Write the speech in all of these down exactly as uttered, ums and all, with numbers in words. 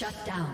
Shut down.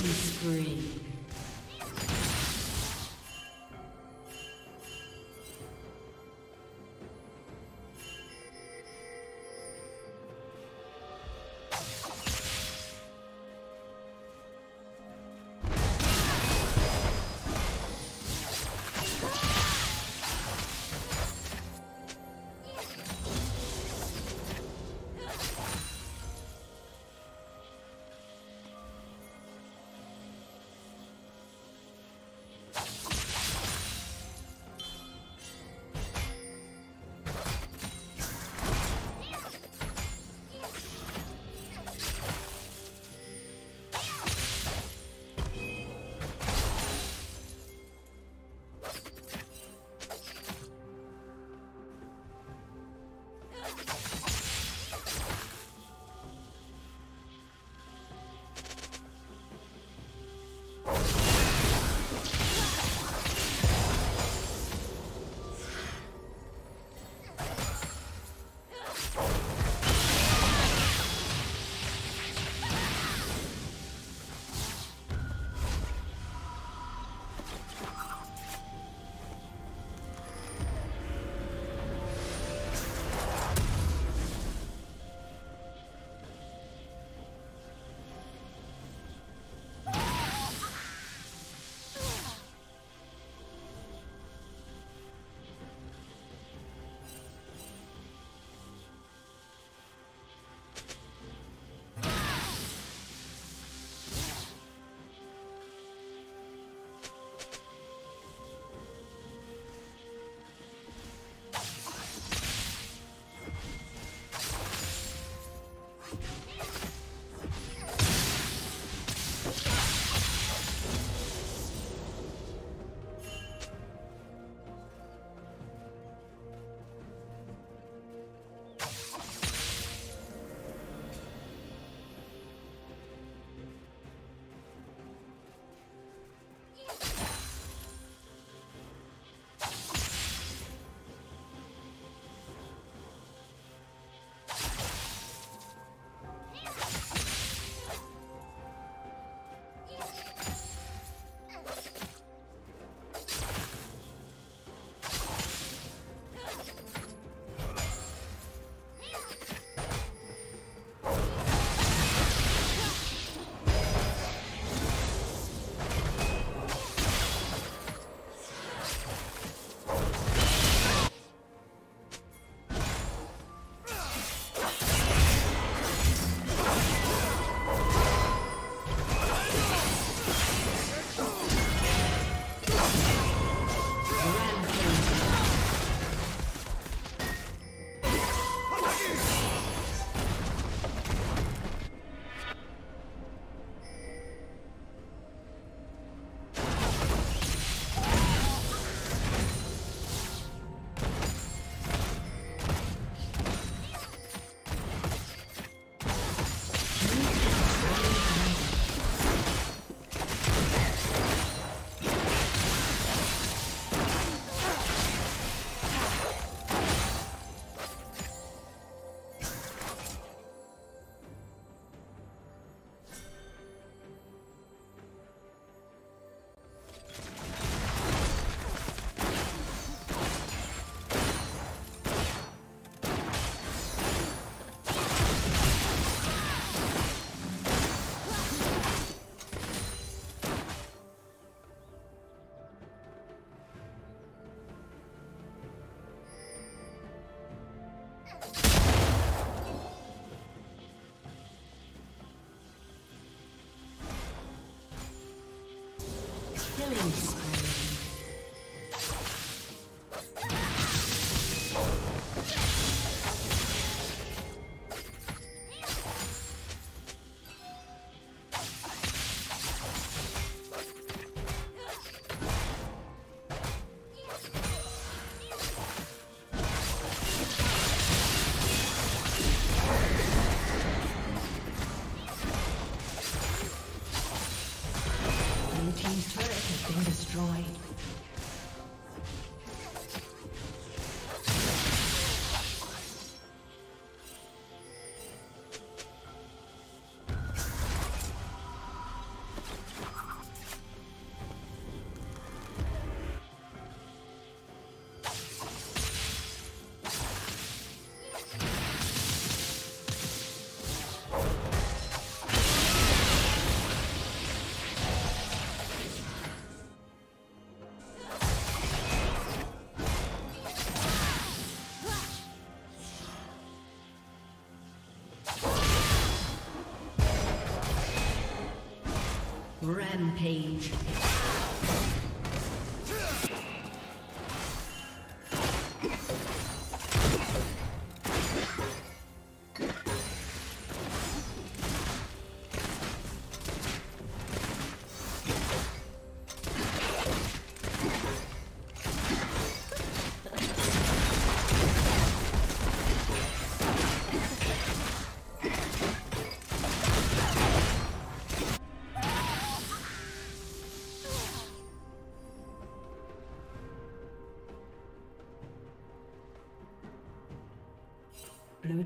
Spree. Rampage. Blue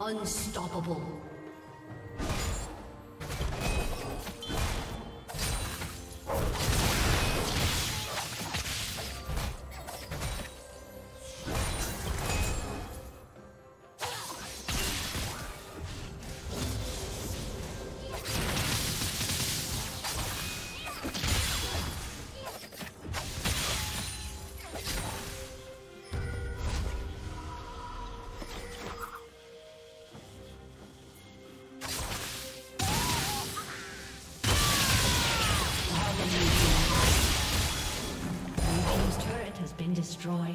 Unstoppable. Destroyed.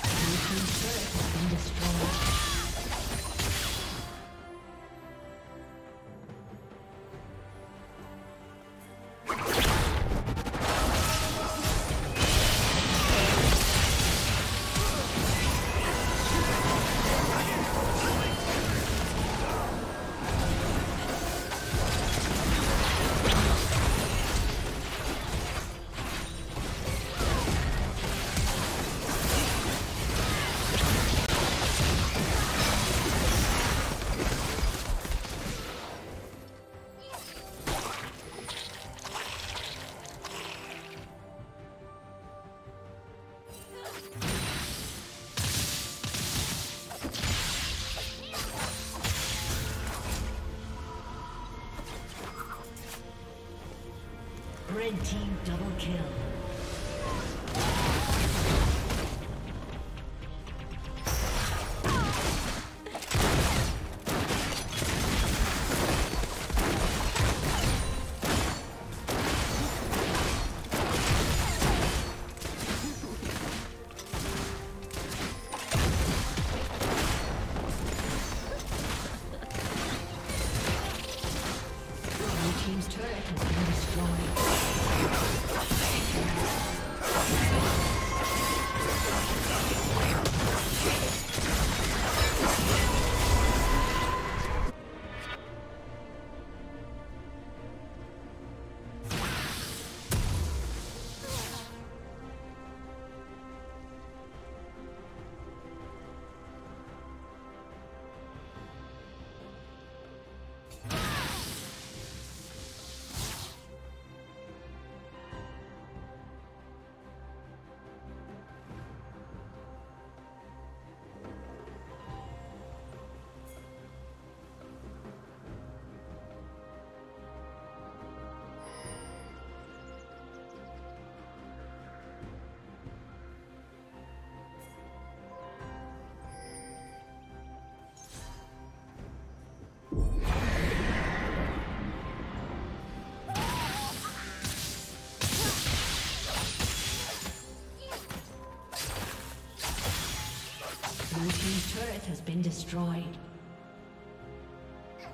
The team's turret has been destroyed. Red team double kill. Blue team's turret has been destroyed.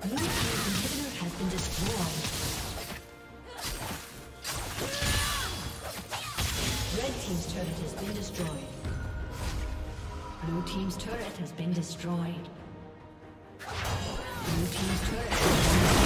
Blue team's inhibitor has been destroyed. Red team's turret has been destroyed. Blue team's turret has been destroyed. Blue team's turret has been destroyed.